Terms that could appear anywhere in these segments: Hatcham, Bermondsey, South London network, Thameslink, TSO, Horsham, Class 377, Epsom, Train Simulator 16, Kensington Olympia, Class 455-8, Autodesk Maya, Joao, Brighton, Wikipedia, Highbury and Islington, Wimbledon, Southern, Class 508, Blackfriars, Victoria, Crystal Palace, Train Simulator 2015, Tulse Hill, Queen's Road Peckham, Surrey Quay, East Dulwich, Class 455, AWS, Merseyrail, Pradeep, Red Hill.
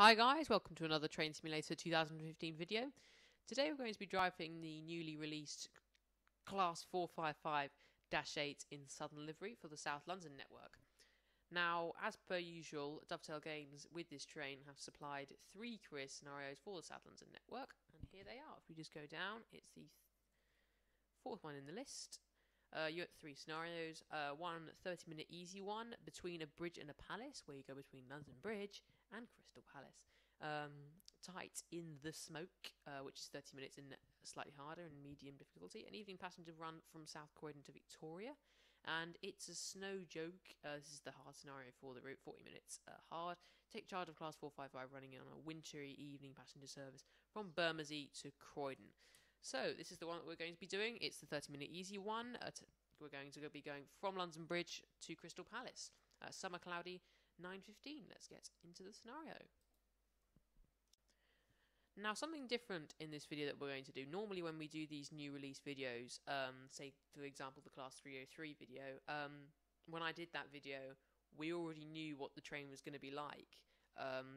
Hi guys, welcome to another Train Simulator 2015 video. Today we're going to be driving the newly released Class 455-8 in Southern livery for the South London network. Now, as per usual, Dovetail Games with this train have supplied three career scenarios for the South London network, and here they are. If we just go down, it's the fourth one in the list. You have three scenarios, one 30-minute easy one between a bridge and a palace, where you go between London Bridge and Crystal Palace. Tight in the smoke, which is 30 minutes in slightly harder and medium difficulty. An evening passenger run from South Croydon to Victoria. And it's a snow joke. This is the hard scenario for the route, 40 minutes hard. Take charge of Class 455 running on a wintry evening passenger service from Bermondsey to Croydon. So this is the one that we're going to be doing. It's the 30-minute easy one. We're going to be going from London Bridge to Crystal Palace. Summer cloudy, 9:15. Let's get into the scenario. Now, something different in this video that we're going to do. Normally when we do these new release videos, say for example the Class 303 video, when I did that video we already knew what the train was going to be like.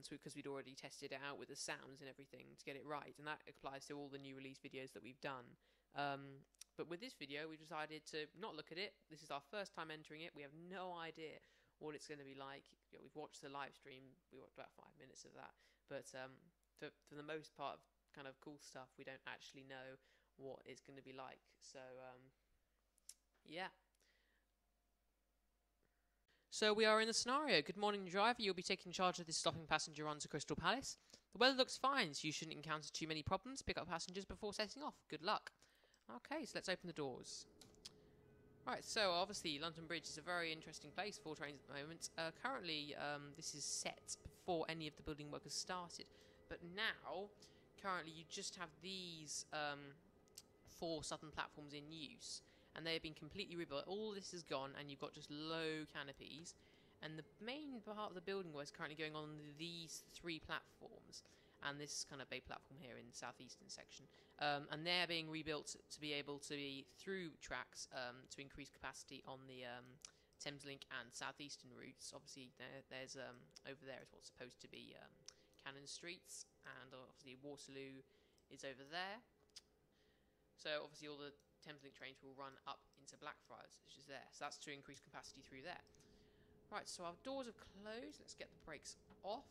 So because we'd already tested it out with the sounds and everything to get it right, and that applies to all the new release videos that we've done. But with this video, we've decided to not look at it. This is our first time entering it. We have no idea what it's going to be like. You know, we've watched the live stream. We watched about 5 minutes of that. But for the most part, of kind of cool stuff, we don't actually know what it's going to be like. So yeah. So we are in the scenario. Good morning, driver. You'll be taking charge of this stopping passenger run to Crystal Palace. The weather looks fine, so you shouldn't encounter too many problems. Pick up passengers before setting off. Good luck. Okay, so let's open the doors. Right, so obviously London Bridge is a very interesting place for trains at the moment. Currently, this is set before any of the building work has started. But now, currently, you just have these four southern platforms in use. And they have been completely rebuilt. All this is gone, and you've got just low canopies. And the main part of the building was currently going on these three platforms, and this kind of bay platform here in the southeastern section. And they're being rebuilt to be able to be through tracks to increase capacity on the Thameslink and southeastern routes. Obviously, there's over there is what's supposed to be Cannon Street, and obviously Waterloo is over there. So obviously all the Thameslink trains will run up into Blackfriars, which is there. So that's to increase capacity through there. Right, so our doors have closed. Let's get the brakes off.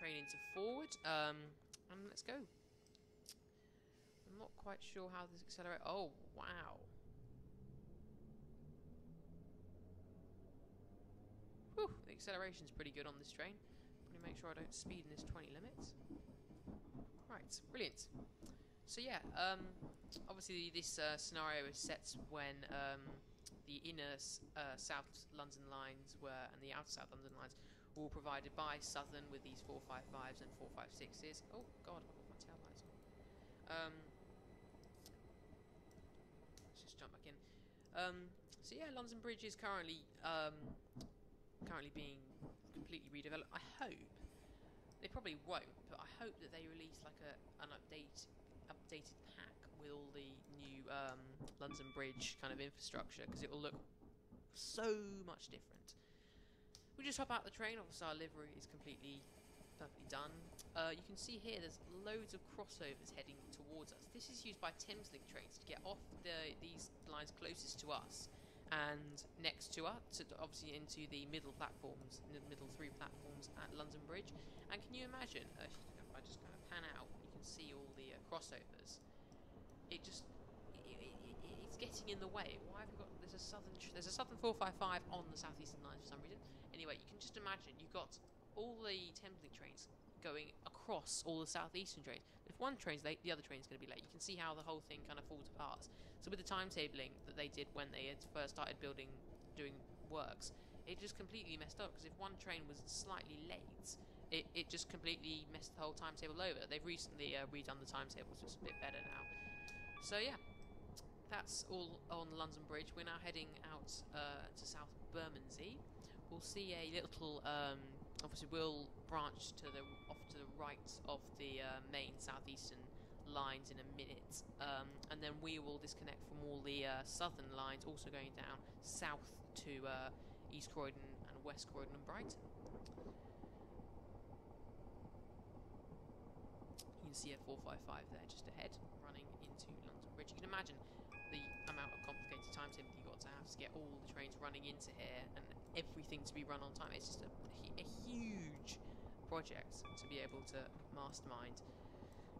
Train into forward. And let's go. I'm not quite sure how this accelerates. Oh, wow. Whew, the acceleration's pretty good on this train. I'm going to make sure I don't speed in this 20 limit. Right, brilliant. So yeah, obviously this scenario is set when the inner South London lines were, and the outer South London lines were all provided by Southern with these 455s and 456s. Oh god, I've got my tail lights on. Let's just jump back in. So yeah, London Bridge is currently, being completely redeveloped. I hope, they probably won't, but I hope that they release like an updated pack with all the new London Bridge kind of infrastructure, because it will look so much different. We just hop out the train. Obviously our livery is completely perfectly done. You can see here there's loads of crossovers heading towards us. This is used by Thameslink trains to get off these lines closest to us and next to us, so obviously into the middle platforms, the middle three platforms at London Bridge. And can you imagine, if I just kind of pan out, you can see all the crossovers. It just, it's getting in the way. Why have we got, there's a Southern 455 on the southeastern line for some reason. Anyway, you can just imagine, you've got all the Thameslink trains going across all the southeastern trains. If one train's late, the other train's going to be late. You can see how the whole thing kind of falls apart. So with the timetabling that they did when they had first started doing works, it just completely messed up, because if one train was slightly late, it just completely messed the whole timetable over. They've recently redone the timetable, so it's a bit better now. So yeah, that's all on London Bridge. We're now heading out to South Bermondsey. We'll see a little, obviously we'll branch to the off to the right of the main southeastern lines in a minute, and then we will disconnect from all the southern lines, also going down south to East Croydon and West Croydon and Brighton. see a 455 there just ahead, running into London Bridge. You can imagine the amount of complicated timetable you've got to have to get all the trains running into here and everything to be run on time. It's just a huge project to be able to mastermind.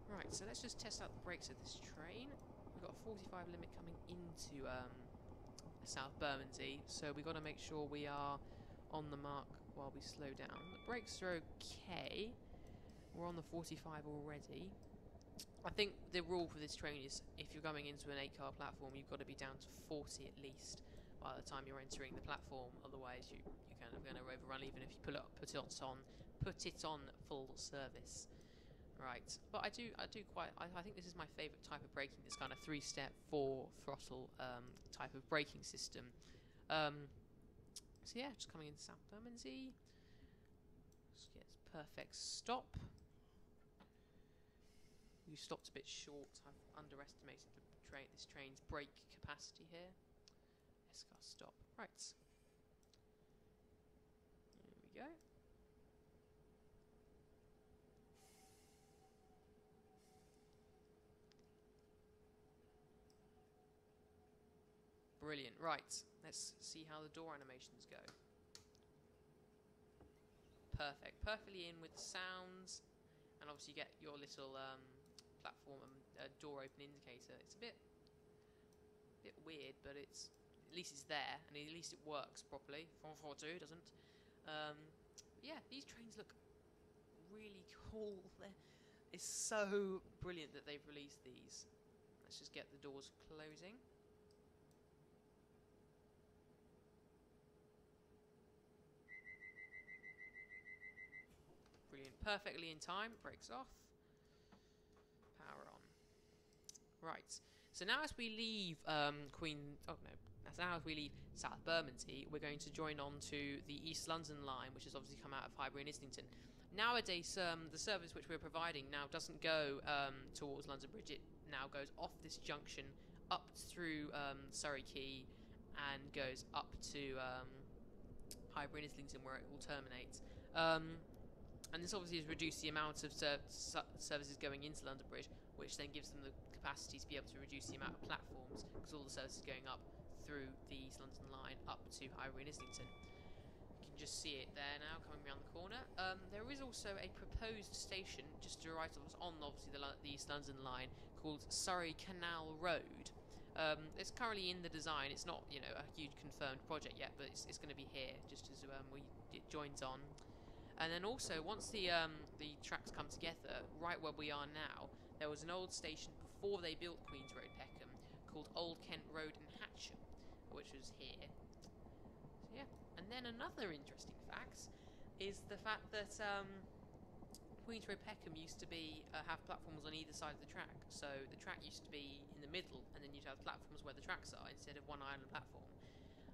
Right, so let's just test out the brakes of this train. We've got a 45 limit coming into South Bermondsey, so we've got to make sure we are on the mark while we slow down. The brakes are okay. We're on the 45 already. I think the rule for this train is if you're coming into an 8-car platform, you've got to be down to 40 at least by the time you're entering the platform. Otherwise, you're kind of going to overrun, even if you put it on full service. Right, but I think this is my favourite type of braking. This kind of 3-step, 4-throttle type of braking system. So yeah, just coming into South Bermondsey. Just gets perfect stop. You stopped a bit short. I've underestimated this train's brake capacity here. S-car stop. Right. There we go. Brilliant. Right, let's see how the door animations go. Perfect. Perfectly in with the sounds, and obviously you get your little platform and door open indicator. It's a bit weird, but it's at least it's there, and at least it works properly. 442 doesn't. Yeah, these trains look really cool. It's so brilliant that they've released these. Let's just get the doors closing. Brilliant. Perfectly in time. Brakes off. Power on. Right. So now as we leave South Bermondsey, we're going to join on to the East London line, which has obviously come out of Highbury and Islington. Nowadays, the service which we're providing now doesn't go towards London Bridge. It now goes off this junction, up through Surrey Quay, and goes up to Highbury and Islington, where it will terminate. And this obviously has reduced the amount of services going into London Bridge, which then gives them the capacity to be able to reduce the amount of platforms, because all the services going up through the East London line up to Highbury and Islington. You can just see it there now, coming around the corner. There is also a proposed station just to the right of us on, obviously, the East London line, called Surrey Canal Road. It's currently in the design. It's not, you know, a huge confirmed project yet, but it's going to be here just as it joins on. And then also, once the tracks come together, right where we are now, there was an old station before they built Queen's Road Peckham called Old Kent Road and Hatcham, which was here. So yeah. And then another interesting fact is the fact that Queen's Road Peckham used to be have platforms on either side of the track. So the track used to be in the middle, and then you'd have platforms where the tracks are instead of one island platform.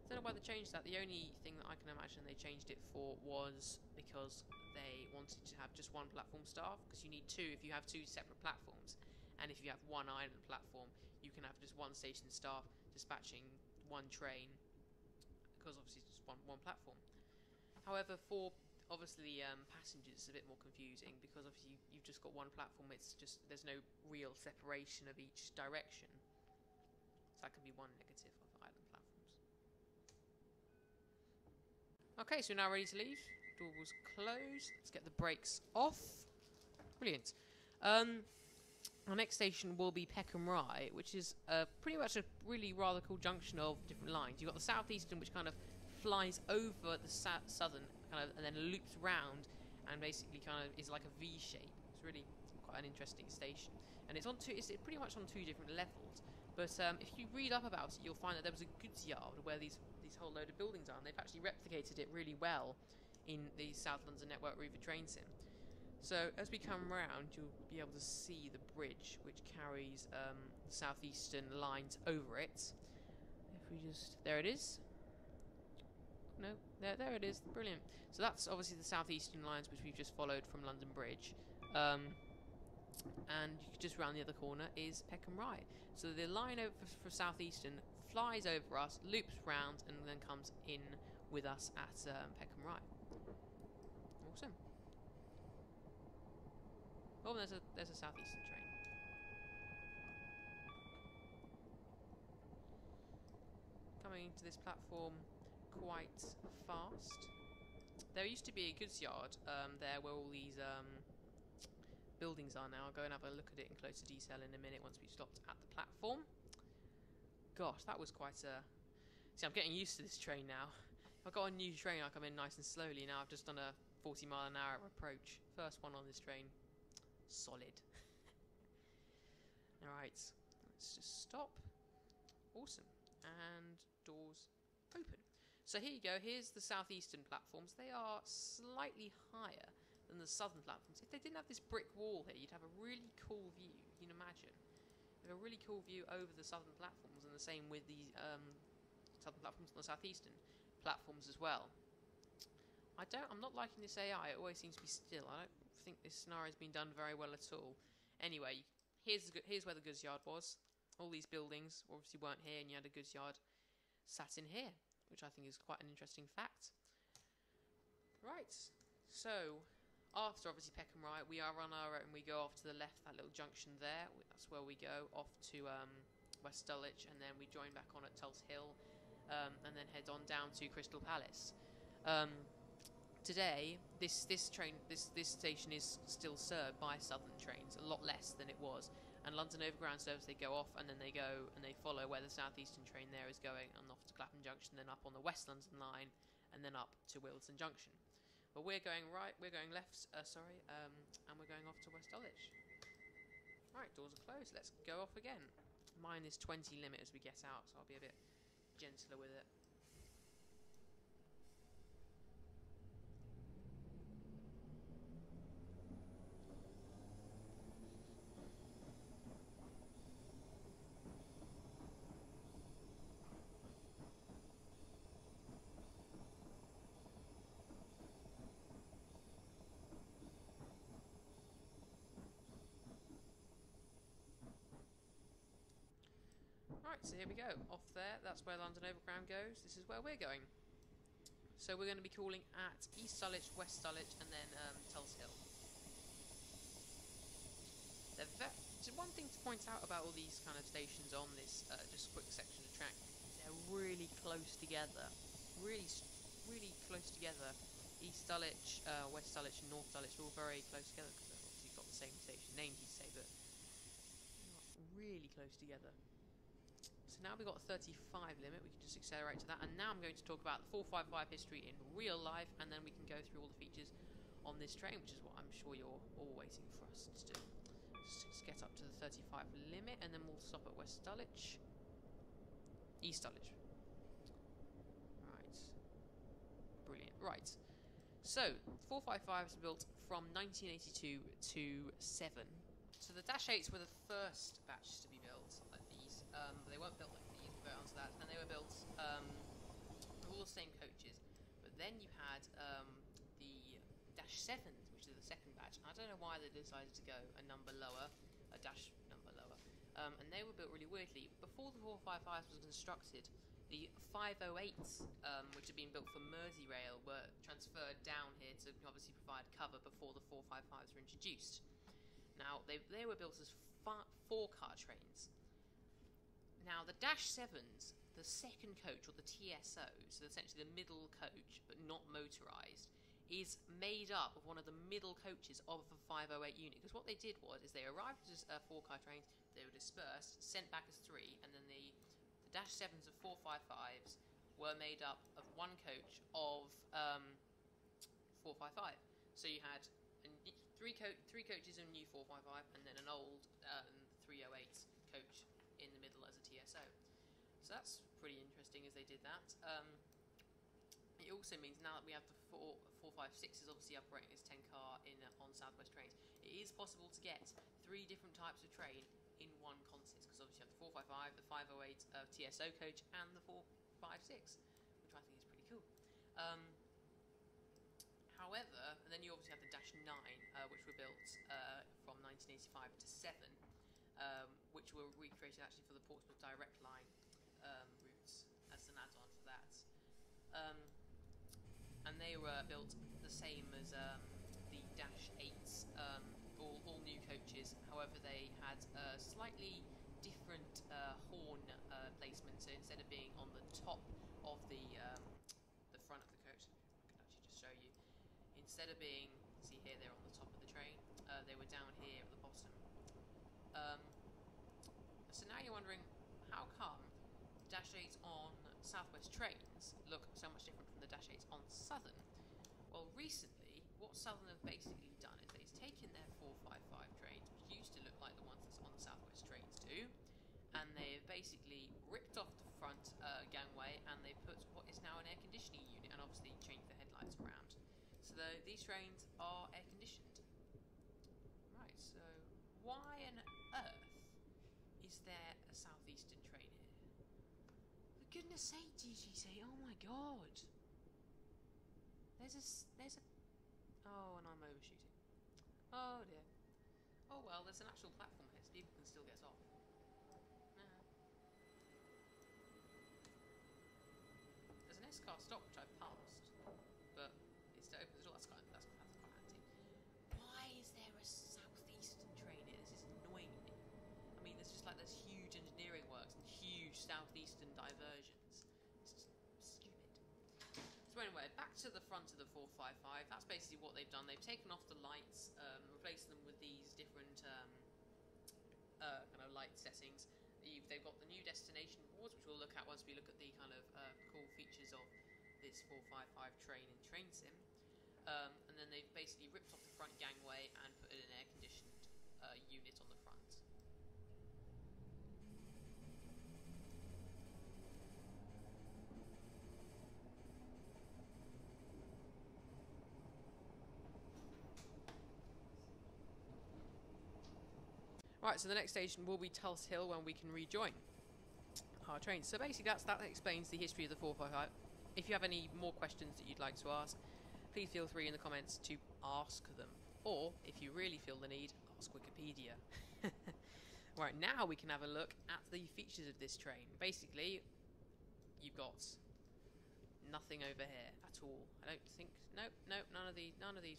I don't know why they changed that. The only thing that I can imagine they changed it for was because they wanted to have just one platform staff, because you need two if you have two separate platforms, and if you have one island platform, you can have just one station staff dispatching one train, because obviously it's just one platform. However, for obviously passengers, it's a bit more confusing, because obviously you've just got one platform. It's just there's no real separation of each direction, so that could be one negative of island platforms. Okay, so we're now ready to leave. Door was closed. Let's get the brakes off. Brilliant. Our next station will be Peckham Rye, which is pretty much a really rather cool junction of different lines. You've got the Southeastern, which kind of flies over the Southern, kind of, and then loops round, and basically kind of is like a V shape. It's really quite an interesting station, and it's on it's pretty much on two different levels. But if you read up about it, you'll find that there was a goods yard where these whole load of buildings are, and they've actually replicated it really well in the South London network route for train sim. So as we come round, you'll be able to see the bridge which carries the Southeastern lines over it. If we just there it is. No, there it is. Brilliant. So that's obviously the Southeastern lines which we've just followed from London Bridge. And just round the other corner is Peckham Rye. So the line over for Southeastern flies over us, loops round, and then comes in with us at Peckham Rye. Awesome. Oh, there's a southeastern train. Coming into this platform quite fast. There used to be a goods yard there where all these buildings are now. I'll go and have a look at it in closer detail in a minute once we've stopped at the platform. Gosh, that was quite a... See, I'm getting used to this train now. If I got a new train, I come in nice and slowly. Now I've just done a 40 mile an hour approach. First one on this train. Solid. Alright, let's just stop. Awesome. And doors open. So here you go, here's the southeastern platforms. They are slightly higher than the southern platforms. If they didn't have this brick wall here, you'd have a really cool view, you can imagine. You'd have a really cool view over the southern platforms, and the same with the southern platforms and the southeastern platforms as well. I'm not liking this AI, it always seems to be still. I don't think this scenario has been done very well at all. Anyway, here's where the goods yard was. All these buildings obviously weren't here, and you had a goods yard sat in here, which I think is quite an interesting fact. Right, so after obviously Peckham Rye, we are on our own. We go off to the left, that little junction there. That's where we go off to West Dulwich, and then we join back on at Tulse Hill, and then head on down to Crystal Palace. Today, this station is still served by Southern trains, a lot less than it was. And London Overground service, they go off and then they go and they follow where the southeastern train there is going, and off to Clapham Junction, then up on the West London line, and then up to Wilton Junction. But we're going right, we're going left, and we're going off to West Dulwich. Right, doors are closed. Let's go off again. Mine is 20 limit as we get out, so I'll be a bit gentler with it. Right, so here we go. Off there, that's where London Overground goes. This is where we're going. So we're going to be calling at East Dulwich, West Dulwich, and then Tulse Hill. So one thing to point out about all these kind of stations on this just quick section of track, they're really close together. Really close together. East Dulwich, West Dulwich, and North Dulwich are all very close together, because they've obviously got the same station names, you'd say, but really close together. So now we've got a 35 limit, we can just accelerate to that, and now I'm going to talk about the 455 history in real life, and then we can go through all the features on this train, which is what I'm sure you're all waiting for us to do. Let's get up to the 35 limit, and then we'll stop at West Dulwich. East Dulwich. Right. Brilliant. Right. So, 455 is built from 1982 to 7. So the Dash 8s were the first batches to be built, like these. They weren't built like these, we'll go on to that. And they were built all the same coaches. But then you had the Dash 7s, which is the second batch. And I don't know why they decided to go a number lower, a dash number lower. And they were built really weirdly. Before the 455s was constructed, the 508s, which had been built for Merseyrail, were transferred down here to obviously provide cover before the 455s were introduced. Now, they were built as four-car trains. Now, the Dash 7s, the second coach, or the TSO, so essentially the middle coach, but not motorised, is made up of one of the middle coaches of the 508 unit. Because what they did was, is they arrived as four-car trains, they were dispersed, sent back as three, and then the Dash 7s of 455s were made up of one coach of 455. So you had... three coaches in a new 455, and then an old 308 coach in the middle as a TSO. So that's pretty interesting as they did that. It also means now that we have the 456s obviously operating as 10-car on Southwest trains, it is possible to get three different types of train in one consist, because obviously you have the 455, the 508 TSO coach, and the 456, which I think is pretty cool. However, and then you obviously have the Dash 9, which were built from 1985 to 7, which were recreated actually for the Portsmouth Direct Line routes as an add-on for that. And they were built the same as the Dash 8s, all new instead of being on the top of the front of the coach. I can actually just show you. Instead of being, see here, they're on the top of the train. They were down here at the bottom. So now you're wondering, how come Dash 8s on Southwest trains look so much different from the Dash 8s on Southern? Well, recently, what Southern have basically done is they've taken their 455 trains, which used to look like the ones that's on the Southwest trains do, and they've basically ripped off the front gangway and they put what is now an air conditioning unit, and obviously changed the headlights around. So these trains are air conditioned. Right, so why on earth is there a Southeastern train here? For goodness sake, DGC, oh my god! There's a... Oh, and I'm overshooting. Oh dear. Oh well, there's an actual platform here, so people can still get off. There's an S-car stop which I've passed, but it's to open the door. That's quite handy. Why is there a Southeastern train here? This is annoying me. I mean, there's just like there's huge engineering works and huge Southeastern diversions. It's just stupid. So anyway, back to the front of the 455. That's basically what they've done. They've taken off the lights, replaced them with these different kind of light settings. They've got the new destination boards, which we'll look at once we look at the kind of cool features of this 455 train in Train Sim. And then they've basically ripped off the front gangway and put in an air-conditioned unit on the front. Right, so the next station will be Tulse Hill when we can rejoin our train. So basically that explains the history of the 455. If you have any more questions that you'd like to ask, please feel free in the comments to ask them. Or, if you really feel the need, ask Wikipedia. Right, now we can have a look at the features of this train. Basically, you've got nothing over here at all. I don't think... nope, none of these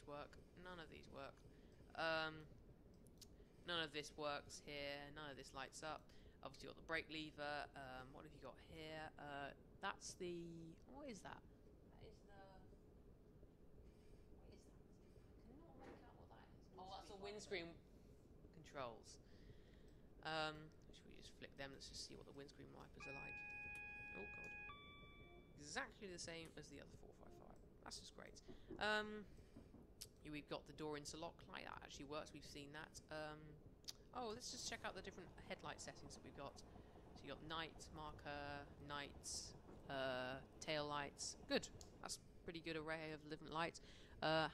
work. None of this works here, none of this lights up. Obviously got the brake lever, what have you got here? That's the... what is that? That is the... what is that? I cannot make out what that is. Oh, that's the windscreen controls. Should we just flip them? Let's just see what the windscreen wipers are like. Oh god. Exactly the same as the other 455. That's just great. We've got the door interlock light, that actually works, we've seen that. Oh, let's just check out the different headlight settings that we've got. So you've got night, marker, night, tail lights. Good, that's a pretty good array of different lights.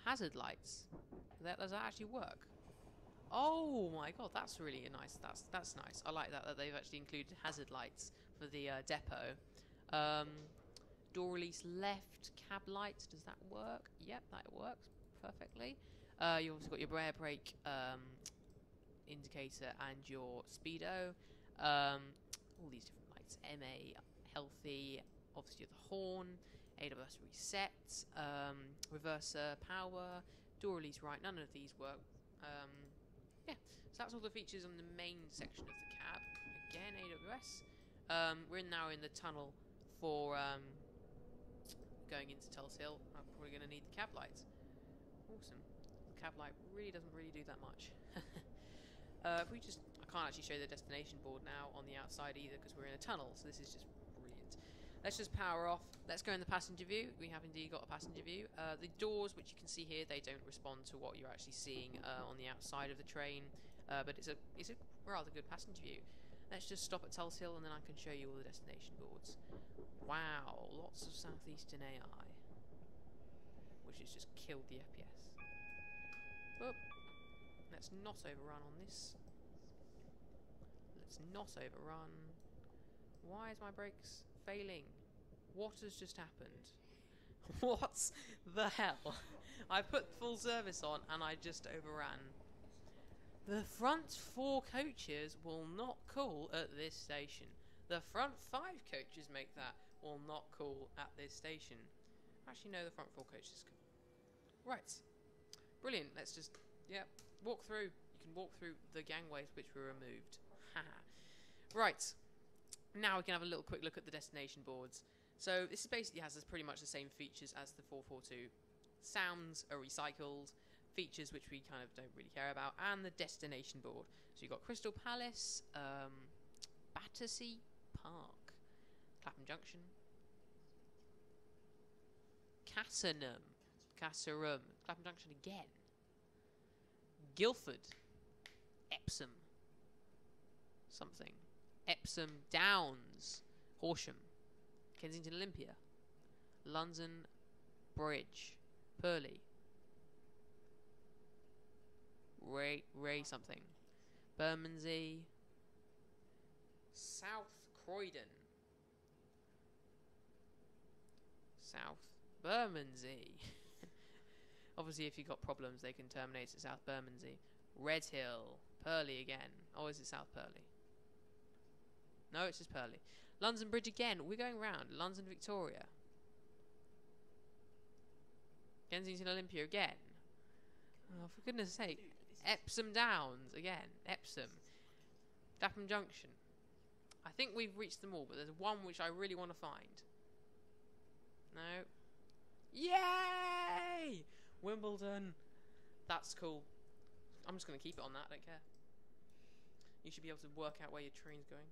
Hazard lights, does that actually work? Oh my god, that's really nice, that's nice. I like that they've actually included hazard lights for the depot. Door release left, cab lights, does that work? Yep, that works perfectly. You've also got your rear brake indicator and your speedo. All these different lights. MA, healthy, obviously the horn, AWS reset, reverser, power, door release right, none of these work. Yeah, so that's all the features on the main section of the cab. Again, AWS. We're now in the tunnel for going into Tulse Hill. I'm probably going to need the cab lights. Awesome. The cab light really doesn't do that much. If we just... I can't actually show the destination board now on the outside either because we're in a tunnel, so this is just brilliant. Let's just power off. Let's go in the passenger view. We have indeed got a passenger view. The doors, which you can see here, they don't respond to what you're actually seeing on the outside of the train, but it's a rather good passenger view. Let's just stop at Tulse Hill and then I can show you all the destination boards. Wow, lots of Southeastern AI. Which has just killed the FPS. But let's not overrun on this. Let's not overrun. Why is my brakes failing? What has just happened? What the hell? I put full service on and I just overran. The front 4 coaches will not call at this station. The front 5 coaches make that will not call at this station. Actually, no, the front 4 coaches can. Right. Brilliant. Let's just, yeah, walk through. You can walk through the gangways which were removed. Haha. Right. Now we can have a little quick look at the destination boards. So this basically has pretty much the same features as the 442. Sounds are recycled, features which we kind of don't really care about, and the destination board. So you've got Crystal Palace, Battersea Park, Clapham Junction, Caterham, Clapham Junction again, Guildford, Epsom, something, Epsom Downs, Horsham, Kensington Olympia, London Bridge, Purley, Ray something, Bermondsey, South Croydon, South Bermondsey. Obviously, if you've got problems, they can terminate at South Bermondsey. Red Hill, Purley again. Oh, is it South Purley? No, it's just Purley. London Bridge again. We're going round. London Victoria. Kensington Olympia again. Oh, for goodness sake. Epsom Downs again. Epsom. Clapham Junction. I think we've reached them all, but there's one which I really want to find. No. Yay! Wimbledon. That's cool. I'm just going to keep it on that. I don't care. You should be able to work out where your train's going.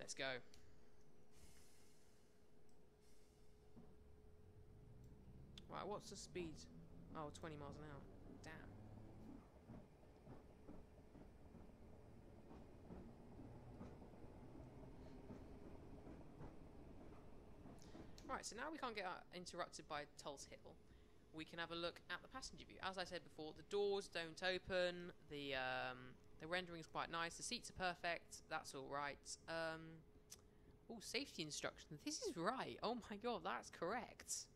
Let's go. Right, what's the speed? Oh, 20 miles an hour. Damn. Right, so now we can't get interrupted by Tulse Hill. We can have a look at the passenger view. As I said before, the doors don't open. The rendering is quite nice. The seats are perfect. That's all right. Oh, safety instructions. This is right. Oh my god, that's correct.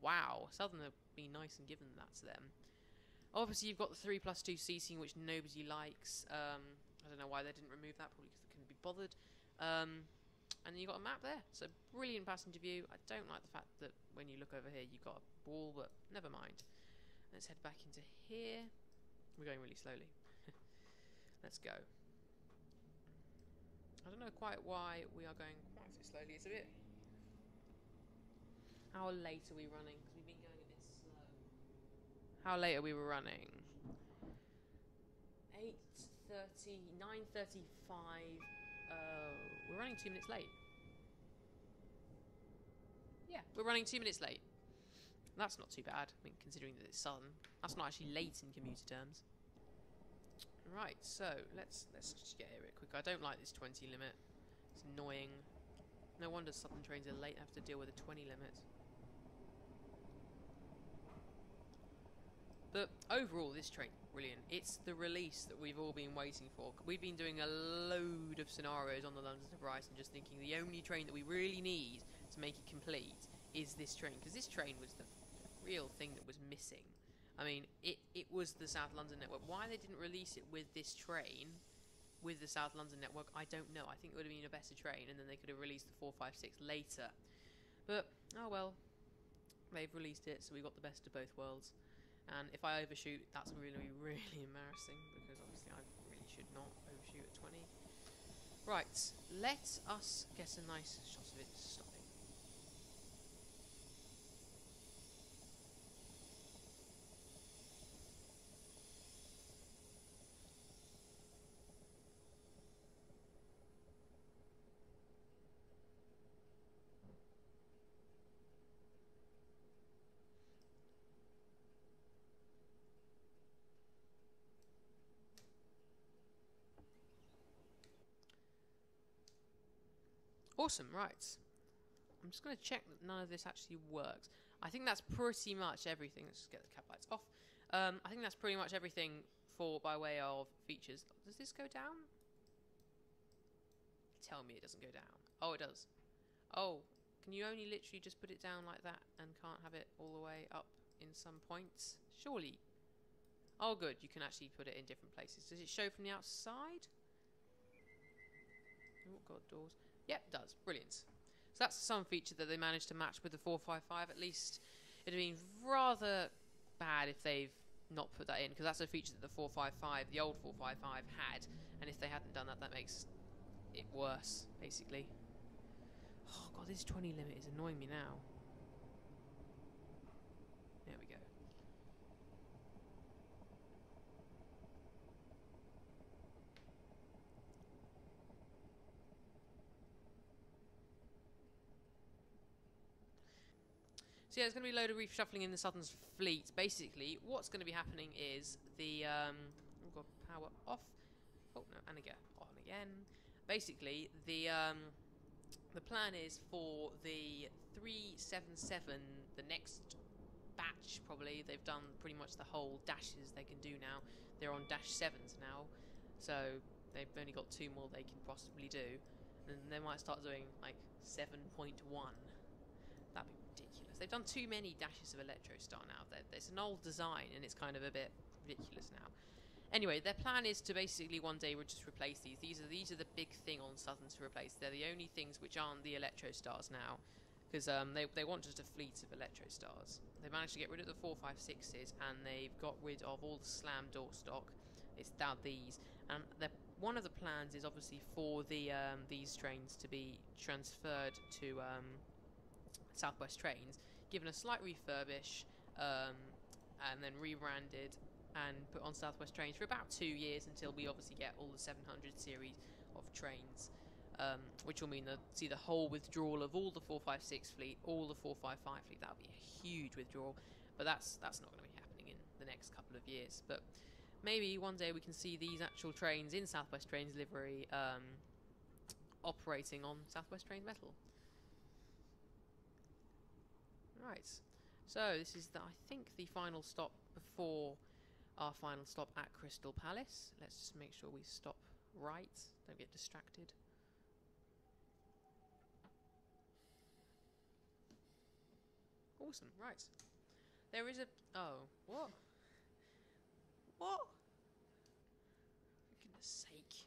Wow, Southern have been nice and given that to them. Obviously, you've got the 3+2 seating, which nobody likes. I don't know why they didn't remove that. Probably because they couldn't be bothered. And then you've got a map there, so brilliant passenger view. I don't like the fact that when you look over here you've got a wall, but never mind. Let's head back into here. We're going really slowly. Let's go. I don't know quite why we are going quite so slowly. It's a bit... How late are we running? Because we've been going a bit slow. How late are we running? 8:30, 9:35... we're running 2 minutes late. Yeah, we're running 2 minutes late. That's not too bad, I mean, considering that it's Southern. That's not actually late in commuter terms. Right, so let's just get here a bit quicker. I don't like this 20 limit. It's annoying. No wonder Southern trains are late. I have to deal with a 20 limit. But overall, this train, brilliant. It's the release that we've all been waiting for. We've been doing a load of scenarios on the London to Brighton, just thinking the only train that we really need to make it complete is this train, because this train was the real thing that was missing. I mean, it was the South London network. Why they didn't release it with this train, with the South London network, I don't know. I think it would have been a better train, and then they could have released the 456 later. But, oh well, they've released it, so we got the best of both worlds. And if I overshoot, that's really, really embarrassing, because obviously I really should not overshoot at 20. Right, let us get a nice shot of it stopping. Awesome, right. I'm just going to check that none of this actually works. I think that's pretty much everything. Let's just get the cab lights off. I think that's pretty much everything by way of features. Does this go down? Tell me it doesn't go down. Oh, it does. Oh, can you only literally just put it down like that and can't have it all the way up in some points? Surely. Oh, good. You can actually put it in different places. Does it show from the outside? Oh, God, doors. Yep, does. Brilliant. So that's some feature that they managed to match with the 455. At least it'd have been rather bad if they've not put that in, because that's a feature that the 455, the old 455, had. And if they hadn't done that, that makes it worse, basically. Oh god, this 20 limit is annoying me now. There we go. So yeah, there's going to be a load of reshuffling in the Southern's fleet. Basically, what's going to be happening is the... oh god, power off. Oh no, and again. On again. Basically, the plan is for the 377, the next batch probably, they've done pretty much the whole dashes they can do now. They're on dash 7s now, so they've only got 2 more they can possibly do. And they might start doing like 7.1. That'd be ridiculous. They've done too many dashes of Electrostar now. It's an old design and it's kind of a bit ridiculous now. Anyway, their plan is to basically one day we'll just replace these. These are the big thing on Southern to replace. They're the only things which aren't the Electrostars now, because they want just a fleet of Electrostars. They managed to get rid of the 456s and they've got rid of all the slam door stock. It's now these, and one of the plans is obviously for the these trains to be transferred to. Southwest trains, given a slight refurbish and then rebranded and put on Southwest trains for about 2 years until we obviously get all the 700 series of trains, which will mean that see the whole withdrawal of all the 456 fleet, all the 455 fleet. That'll be a huge withdrawal, but that's not going to be happening in the next couple of years. But maybe one day we can see these actual trains in Southwest trains livery operating on Southwest trains metal. Right, so this is I think the final stop before our final stop at Crystal Palace. Let's just make sure we stop right, don't get distracted. Awesome, right. There is a... oh, what? What? For goodness sake.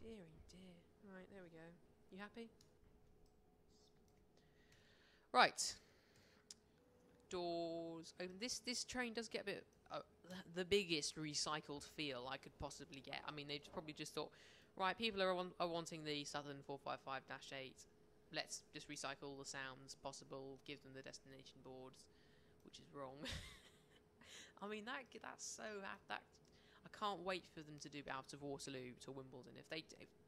Dearie dear. Right, there we go. You happy? Right, doors open. This train does get a bit the biggest recycled feel I could possibly get. I mean, they probably just thought, right, people are wanting the Southern 455-8. Let's just recycle all the sounds possible. Give them the destination boards, which is wrong. I mean, that's so that I can't wait for them to do out of Waterloo to Wimbledon. If they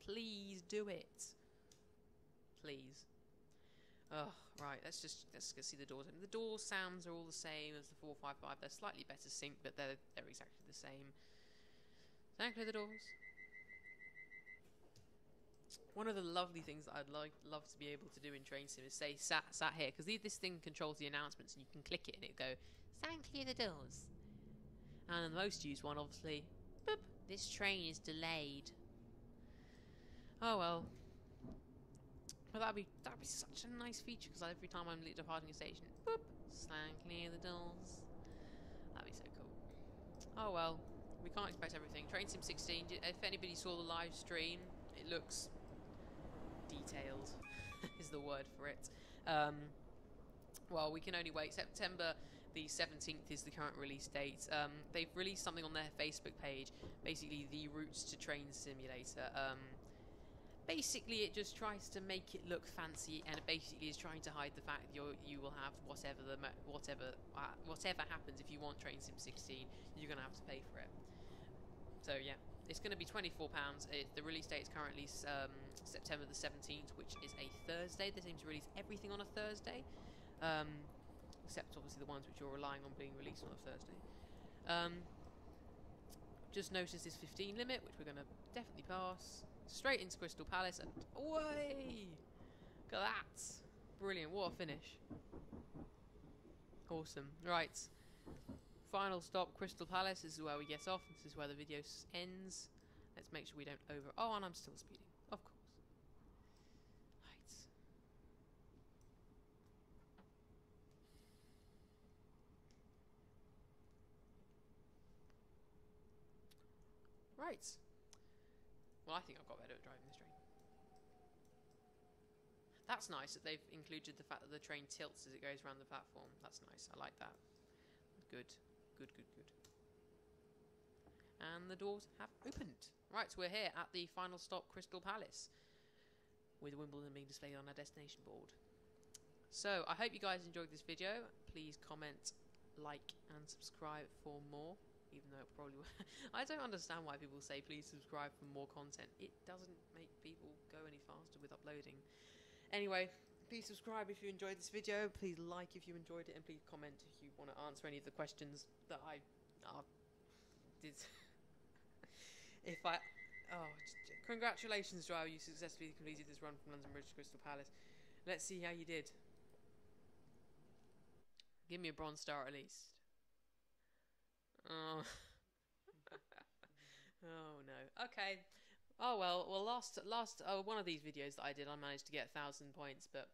please do it, please. Oh, right, let's see the doors. The door sounds are all the same as the 455. They're slightly better synced, but they're exactly the same. So now clear the doors. One of the lovely things that I'd love to be able to do in Train Sim is say sat here, because this thing controls the announcements and you can click it and it go sound clear the doors. And the most used one, obviously, boop, this train is delayed. Oh well. Well, that'd be such a nice feature, because every time I'm departing a station, boop, slam clear the doors. That'd be so cool. Oh well, we can't expect everything. Train Sim 16. If anybody saw the live stream, it looks detailed. Is the word for it. Well, we can only wait. September the 17th is the current release date. They've released something on their Facebook page, basically the routes to Train Simulator. Basically, it just tries to make it look fancy, and it basically is trying to hide the fact that you will have whatever happens. If you want Train Sim 16, you're going to have to pay for it. So yeah, it's going to be £24. The release date is currently September the 17th, which is a Thursday. They seem to release everything on a Thursday, except obviously the ones which you're relying on being released on a Thursday. Just notice this 15 limit, which we're going to definitely pass. Straight into Crystal Palace and away! Look at that! Brilliant, what a finish. Awesome. Right. Final stop, Crystal Palace. This is where we get off. This is where the video ends. Let's make sure we don't over... oh, and I'm still speeding. Of course. Right. Right. Well, I think I've got better at driving this train. That's nice that they've included the fact that the train tilts as it goes around the platform. That's nice. I like that. Good. Good, good, good. and the doors have opened. Right, so we're here at the final stop, Crystal Palace, with Wimbledon being displayed on our destination board. So, I hope you guys enjoyed this video. Please comment, like, and subscribe for more, even though it probably... I don't understand why people say please subscribe for more content. It doesn't make people go any faster with uploading. Anyway, please subscribe if you enjoyed this video, please like if you enjoyed it, and please comment if you want to answer any of the questions that I... did... if I... Oh, congratulations, Joao, you successfully completed this run from London Bridge to Crystal Palace. Let's see how you did. Give me a bronze star at least. Oh, oh no. Okay. Oh well. Well, last one of these videos that I did, I managed to get 1,000 points, but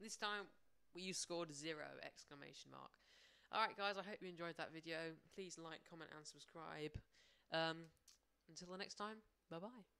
this time you scored 0! ! All right, guys. I hope you enjoyed that video. Please like, comment, and subscribe. Until the next time. Bye bye.